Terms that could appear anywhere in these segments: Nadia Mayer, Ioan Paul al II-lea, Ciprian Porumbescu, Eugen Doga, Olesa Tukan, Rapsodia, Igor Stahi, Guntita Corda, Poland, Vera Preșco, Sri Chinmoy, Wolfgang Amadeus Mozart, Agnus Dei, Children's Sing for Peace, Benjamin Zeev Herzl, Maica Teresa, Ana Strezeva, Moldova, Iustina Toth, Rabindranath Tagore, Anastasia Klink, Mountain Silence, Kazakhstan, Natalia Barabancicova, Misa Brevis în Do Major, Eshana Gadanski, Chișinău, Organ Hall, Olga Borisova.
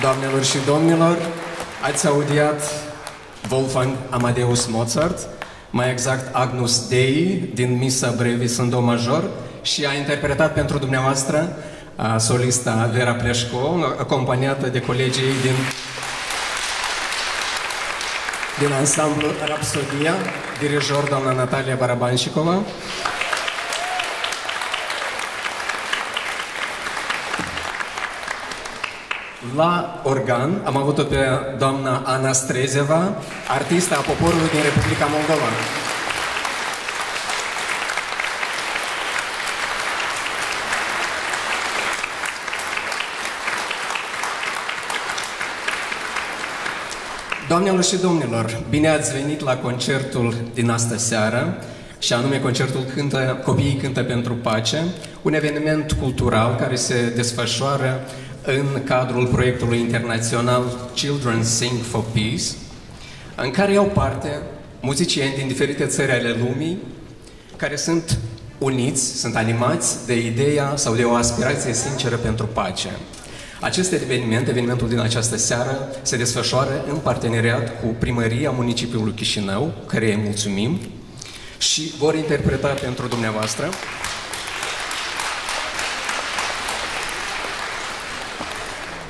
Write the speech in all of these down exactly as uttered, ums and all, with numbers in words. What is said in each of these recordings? Doamnelor și domnilor, ați audiat Wolfgang Amadeus Mozart, mai exact Agnus Dei din Misa Brevis în Do Major, și a interpretat pentru dumneavoastră a, solista Vera Preșco, acompaniată de colegii din, din ansamblu Rapsodia, dirijor doamna Natalia Barabancicova. La organ am avut-o pe doamna Ana Strezeva, artista a poporului din Republica Moldova. Doamnelor și domnilor, bine ați venit la concertul din astă seară, și anume concertul cântă, Copiii cântă pentru pace, un eveniment cultural care se desfășoară în cadrul proiectului internațional Children's Sing for Peace, în care iau parte muzicieni din diferite țări ale lumii care sunt uniți, sunt animați de ideea sau de o aspirație sinceră pentru pace. Acest eveniment, evenimentul din această seară, se desfășoară în parteneriat cu Primăria Municipiului Chișinău, căreia îi mulțumim, și vor interpreta pentru dumneavoastră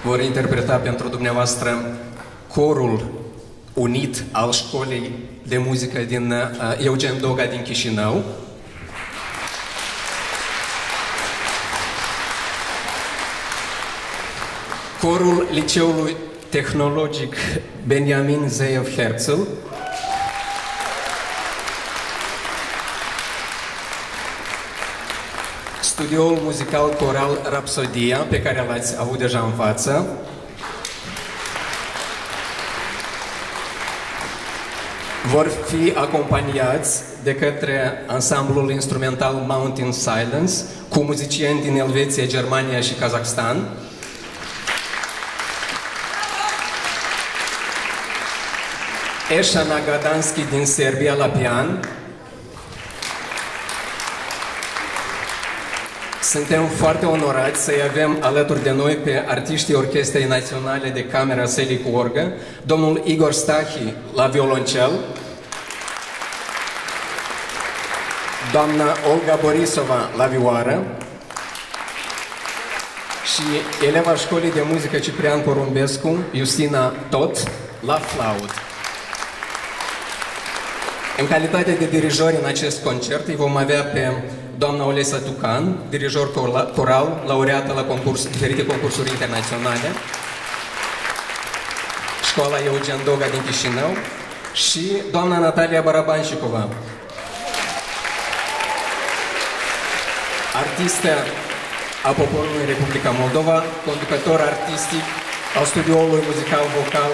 vor interpreta pentru dumneavoastră corul unit al școlii de muzică din uh, Eugen Doga din Chișinău, corul Liceului Tehnologic Benjamin Zeev Herzl, studioul muzical coral Rapsodia, pe care l-ați avut deja în față, vor fi acompaniați de către ansamblul instrumental Mountain Silence, cu muzicieni din Elveția, Germania și Kazakhstan. Eshana Gadanski din Serbia la pian. Suntem foarte onorați să-i avem alături de noi pe artiștii Orchestrei Naționale de Cameră Sălii cu Orgă, domnul Igor Stahi la violoncel, doamna Olga Borisova la vioară și eleva Școlii de Muzică Ciprian Porumbescu, Iustina Toth, la flaut. În calitate de dirijori în acest concert, îi vom avea pe doamna Olesa Tukan, dirijor coral, laureată la concurs, diferite concursuri internaționale, Școala Eugen Doga din Chișinău, și doamna Natalia Barabancicova, artistă a poporului Republica Moldova, conducător artistic al studioului muzical-vocal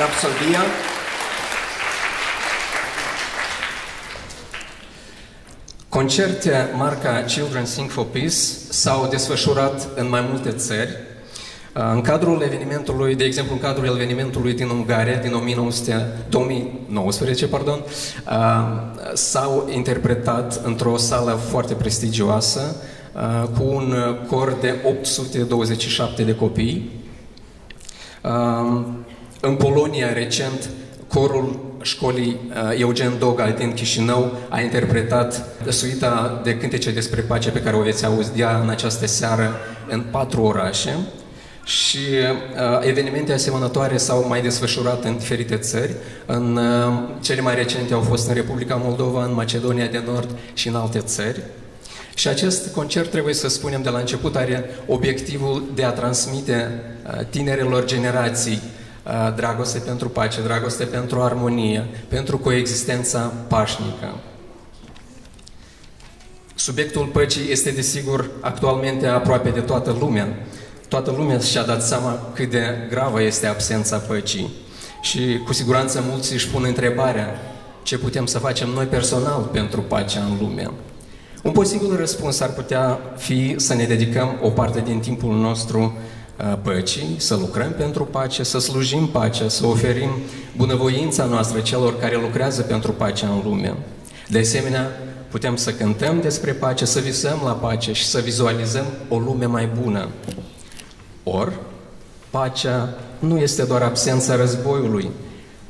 Rapsodia. Concerte marca Children's Sing for Peace s-au desfășurat în mai multe țări. În cadrul evenimentului, de exemplu, în cadrul evenimentului din Ungaria, din două mii nouăsprezece, pardon, s-au interpretat într-o sală foarte prestigioasă cu un cor de opt sute douăzeci și șapte de copii. În Polonia, recent, corul Școlii Eugen Doga din Chișinău a interpretat suita de cântece despre pace pe care o veți auzea în această seară în patru orașe, și evenimente asemănătoare s-au mai desfășurat în diferite țări. În cele mai recente au fost în Republica Moldova, în Macedonia de Nord și în alte țări. Și acest concert, trebuie să spunem de la început, are obiectivul de a transmite tinerelor generații dragoste pentru pace, dragoste pentru armonie, pentru coexistența pașnică. Subiectul păcii este, desigur, actualmente aproape de toată lumea. Toată lumea și-a dat seama cât de gravă este absența păcii. Și, cu siguranță, mulți își pun întrebarea ce putem să facem noi personal pentru pacea în lume. Un posibil răspuns ar putea fi să ne dedicăm o parte din timpul nostru păcii, să lucrăm pentru pace, să slujim pacea, să oferim bunăvoința noastră celor care lucrează pentru pacea în lume. De asemenea, putem să cântăm despre pace, să visăm la pace și să vizualizăm o lume mai bună. Or, Pacea nu este doar absența războiului.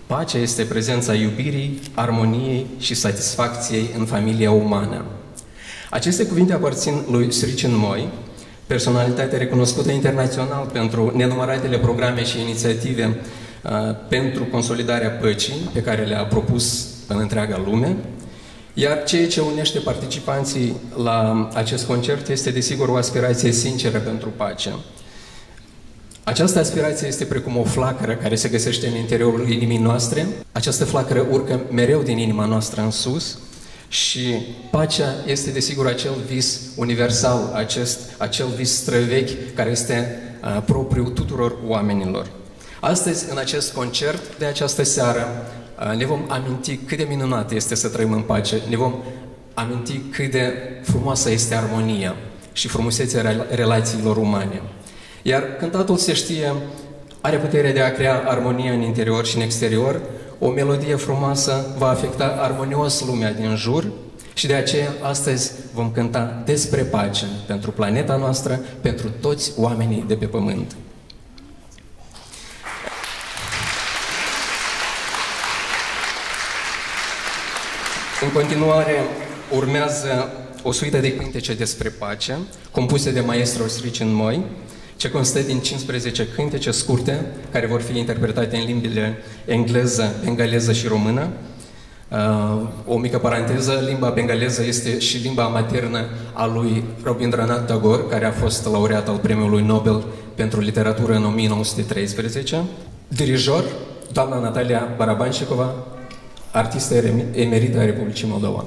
Pacea este prezența iubirii, armoniei și satisfacției în familia umană. Aceste cuvinte aparțin lui Sri Chinmoy, personalitate recunoscută internațional pentru nenumăratele programe și inițiative uh, pentru consolidarea păcii pe care le-a propus în întreaga lume. Iar ceea ce unește participanții la acest concert este, desigur, o aspirație sinceră pentru pace. Această aspirație este precum o flacără care se găsește în interiorul inimii noastre. Această flacără urcă mereu din inima noastră în sus și pacea este, desigur, acel vis universal, acest, acel vis străvechi care este uh, propriu tuturor oamenilor. Astăzi, în acest concert de această seară, uh, ne vom aminti cât de minunat este să trăim în pace, ne vom aminti cât de frumoasă este armonia și frumusețea rela relațiilor umane. Iar cântatul, se știe, are puterea de a crea armonie în interior și în exterior. O melodie frumoasă va afecta armonios lumea din jur și de aceea astăzi vom cânta despre pace pentru planeta noastră, pentru toți oamenii de pe pământ. În continuare urmează o suită de cântece despre pace, compuse de maestrul Sri Chinmoy, ce constă din cincisprezece cântece scurte, care vor fi interpretate în limbile engleză, bengaleză și română. Uh, o mică paranteză, limba bengaleză este și limba maternă a lui Rabindranath Tagore, care a fost laureat al Premiului Nobel pentru literatură în o mie nouă sute treisprezece. Dirijor, doamna Natalia Barabancicova, artistă emerită a Republicii Moldova.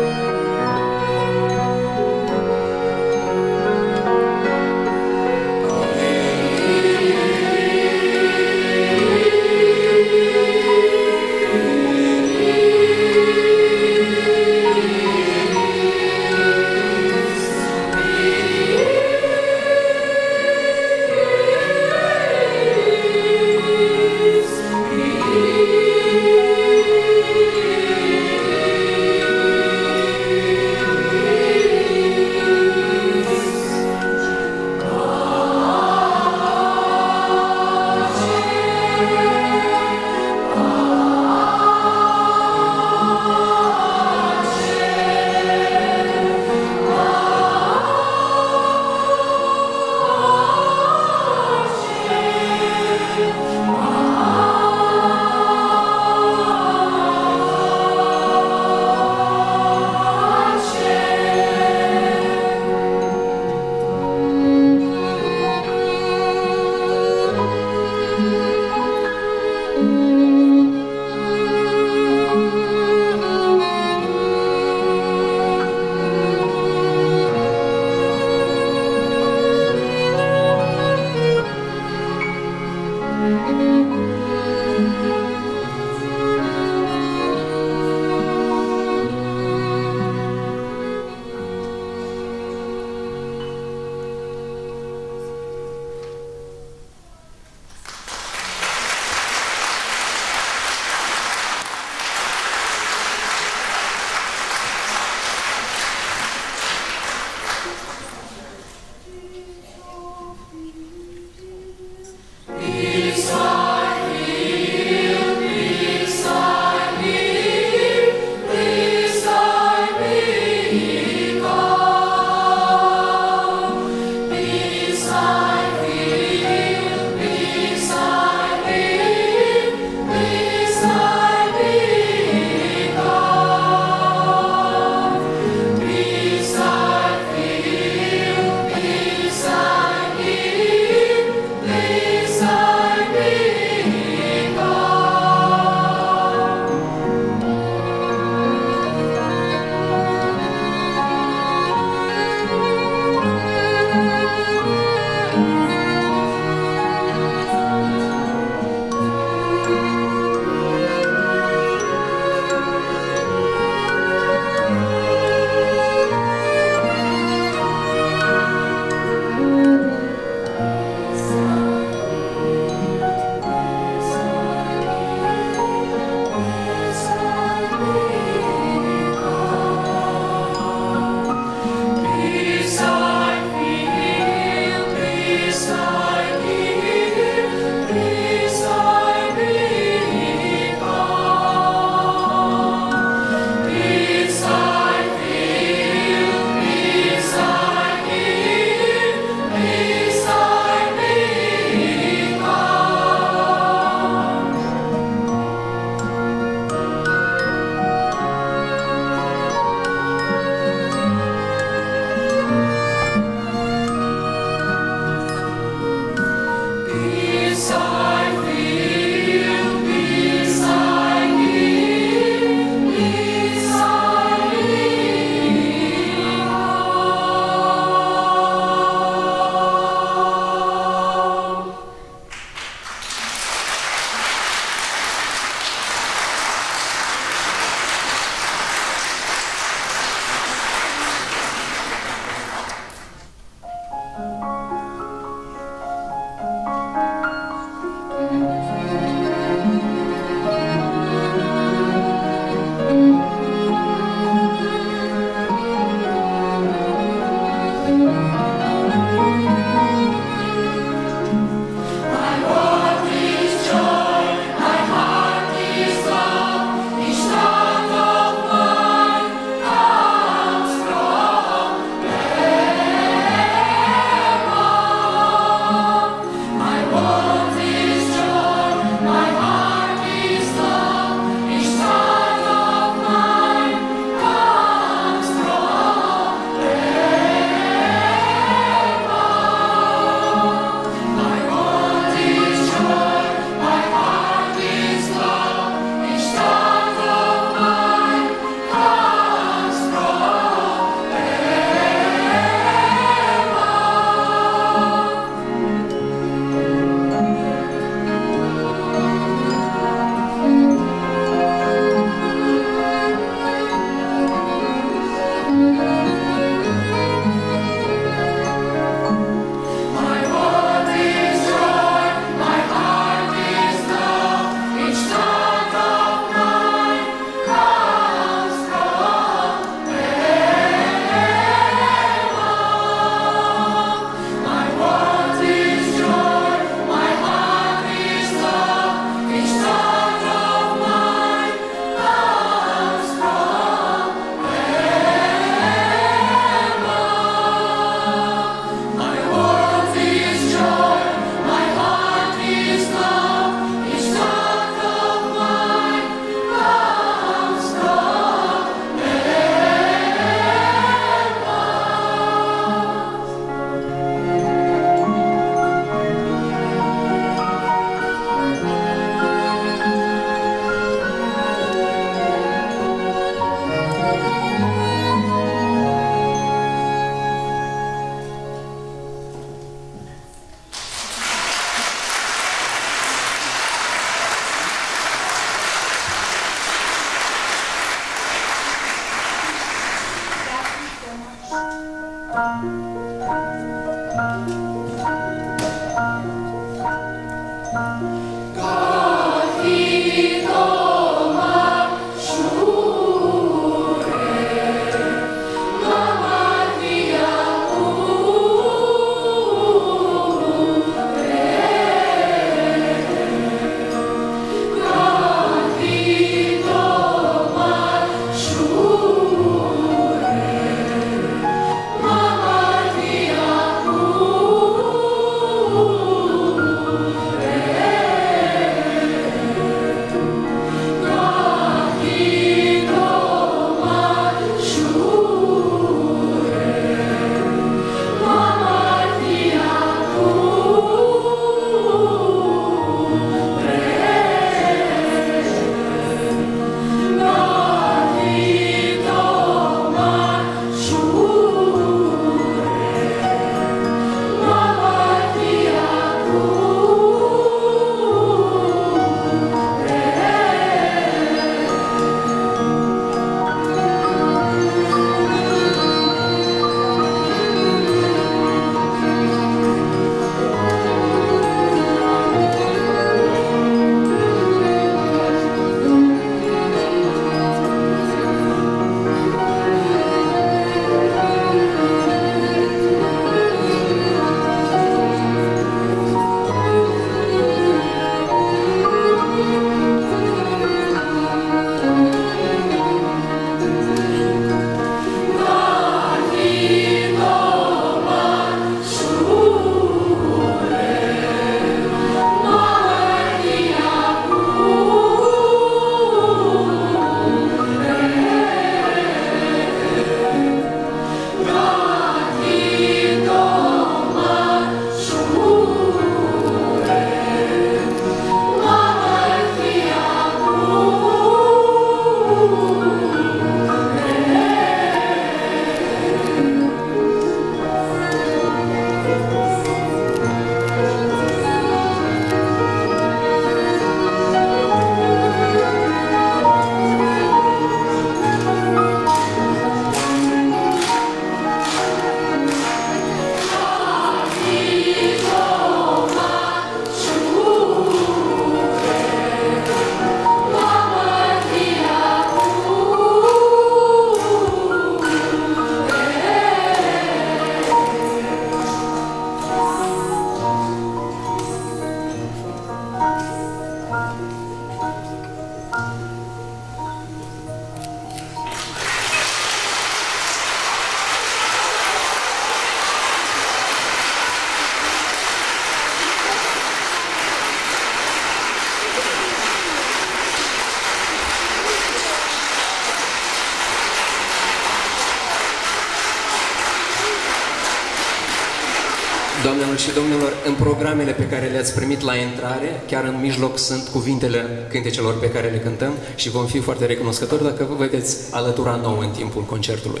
Doamnelor și domnilor, în programele pe care le-ați primit la intrare, chiar în mijloc sunt cuvintele cântecelor pe care le cântăm și vom fi foarte recunoscători dacă vă vedeți alătura nouă în timpul concertului.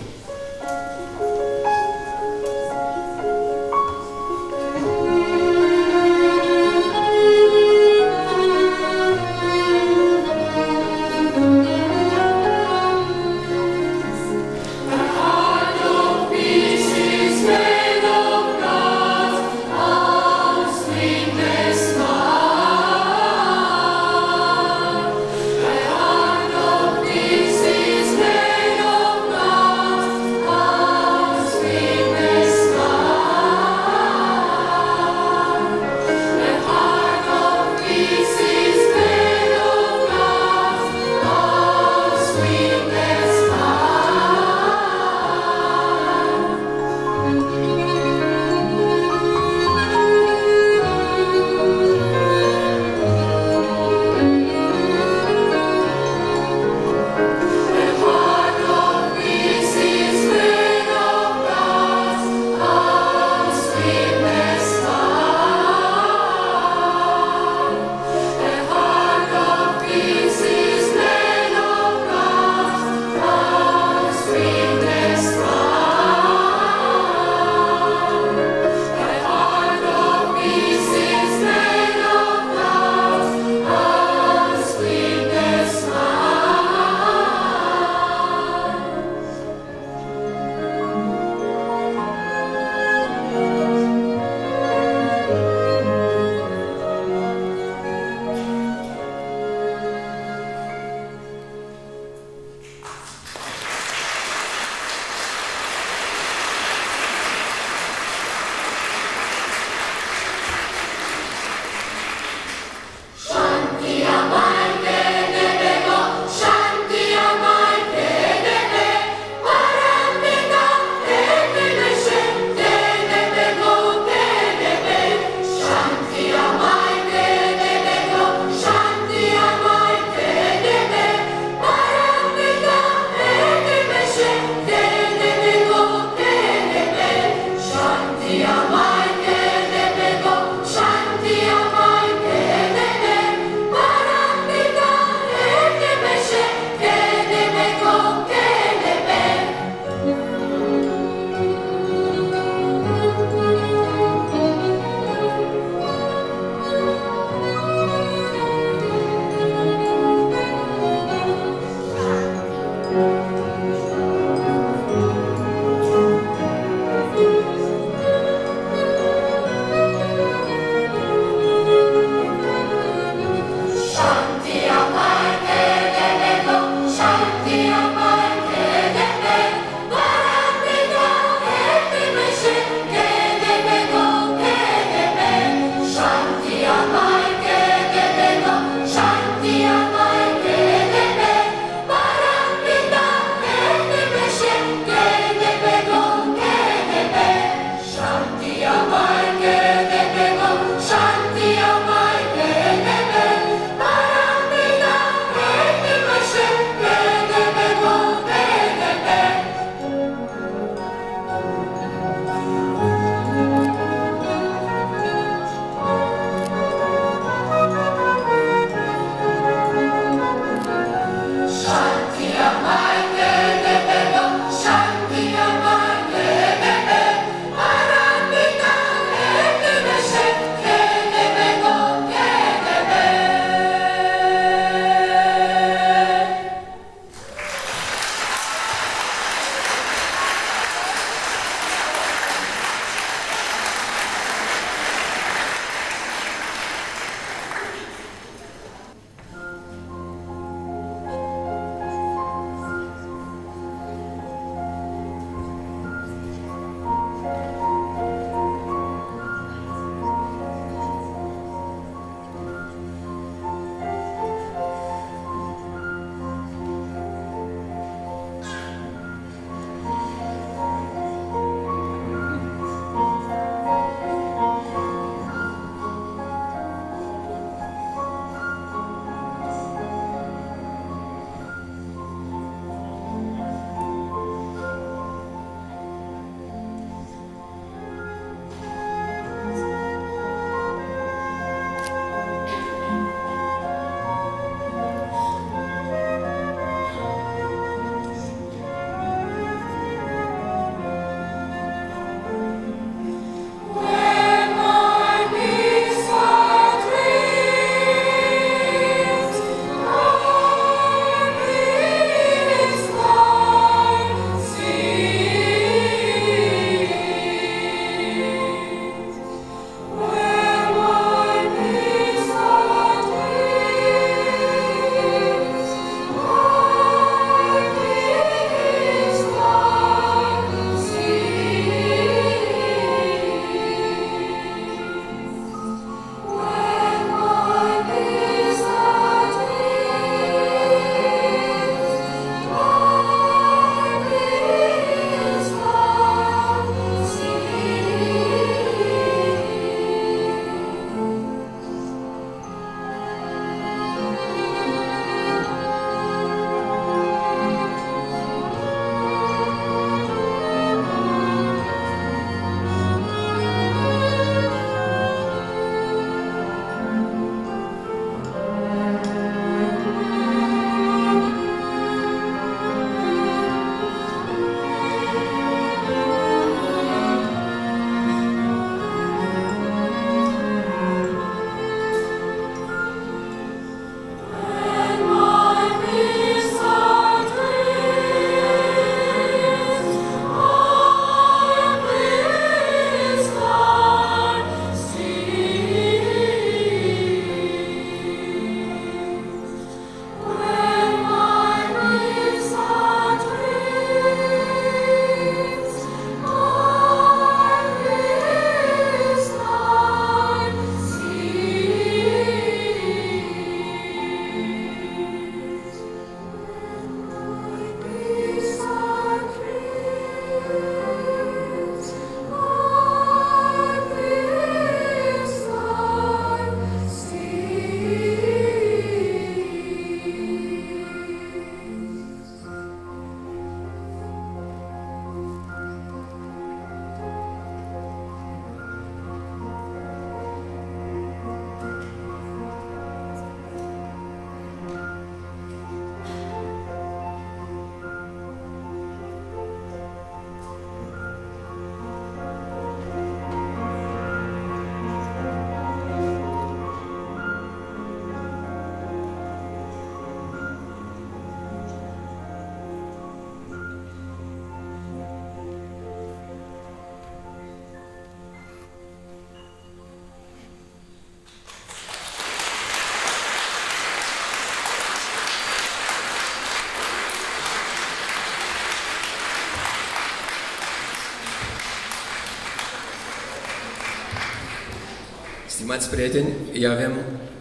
Stimați prieteni, îi avem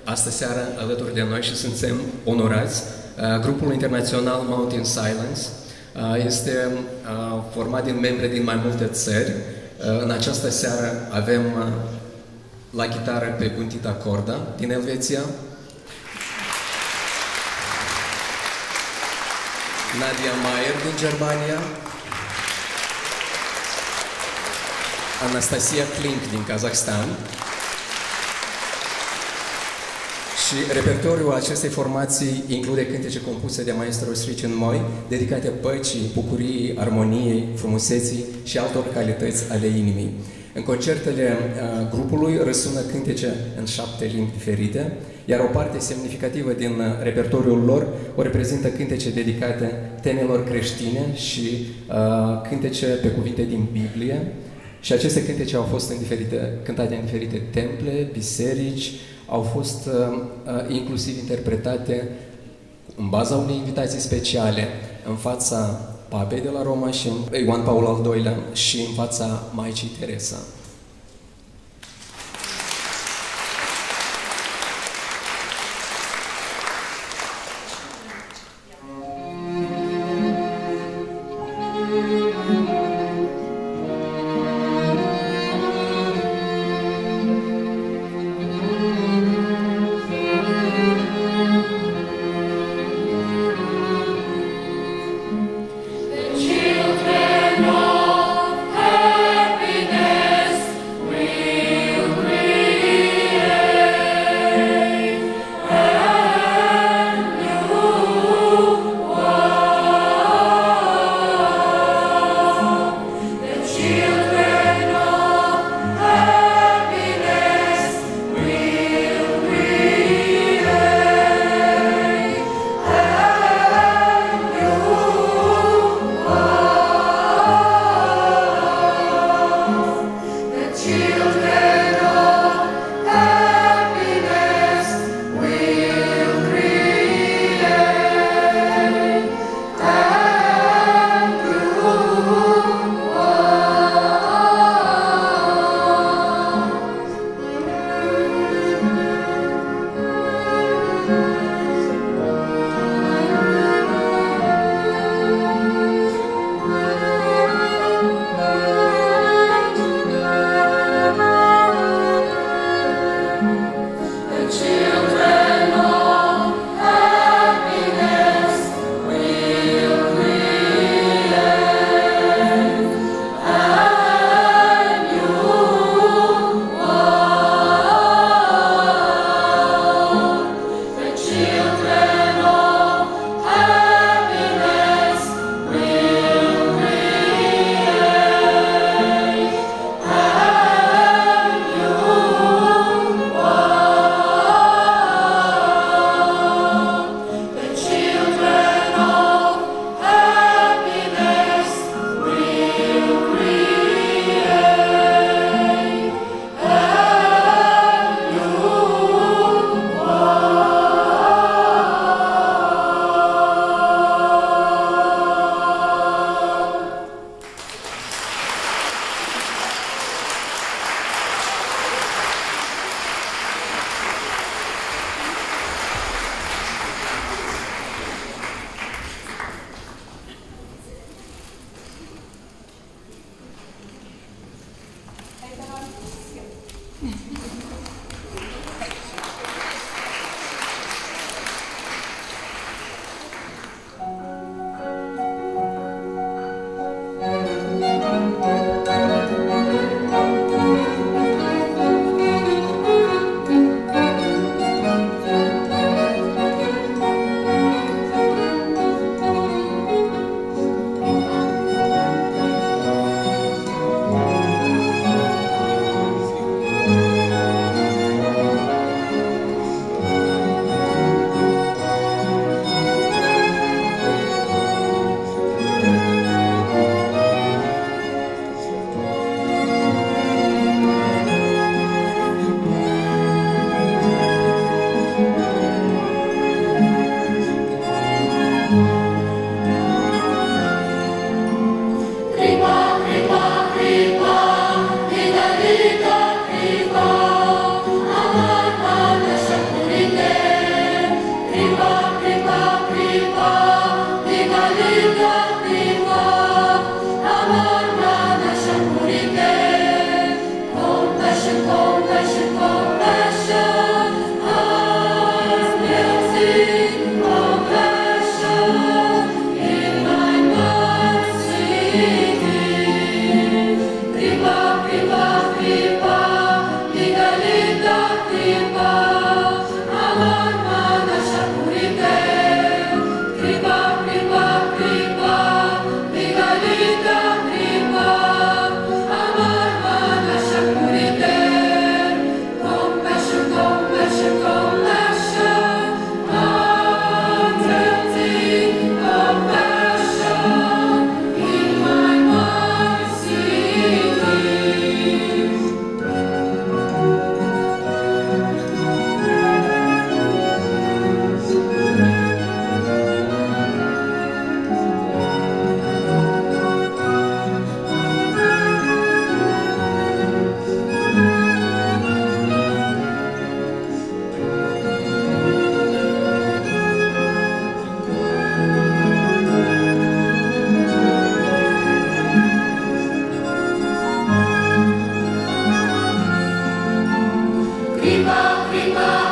astă seară alături de noi și suntem onorați. Grupul internațional Mountain Silence este format din membri din mai multe țări. În această seară avem la chitară pe Guntita Corda din Elveția, Nadia Mayer din Germania, Anastasia Klink din Kazakhstan. Și repertoriul acestei formații include cântece compuse de maestrul Sri Chinmoy, dedicate păcii, bucuriei, armoniei, frumuseții și altor calități ale inimii. În concertele grupului răsună cântece în șapte limbi diferite, iar o parte semnificativă din repertoriul lor o reprezintă cântece dedicate temelor creștine și cântece pe cuvinte din Biblie. Și aceste cântece au fost în diferite, cântate în diferite temple, biserici, au fost uh, inclusiv interpretate în baza unei invitații speciale în fața papei de la Roma și Ioan Paul al doilea și în fața Maicii Teresa. Children of happiness, Fatima.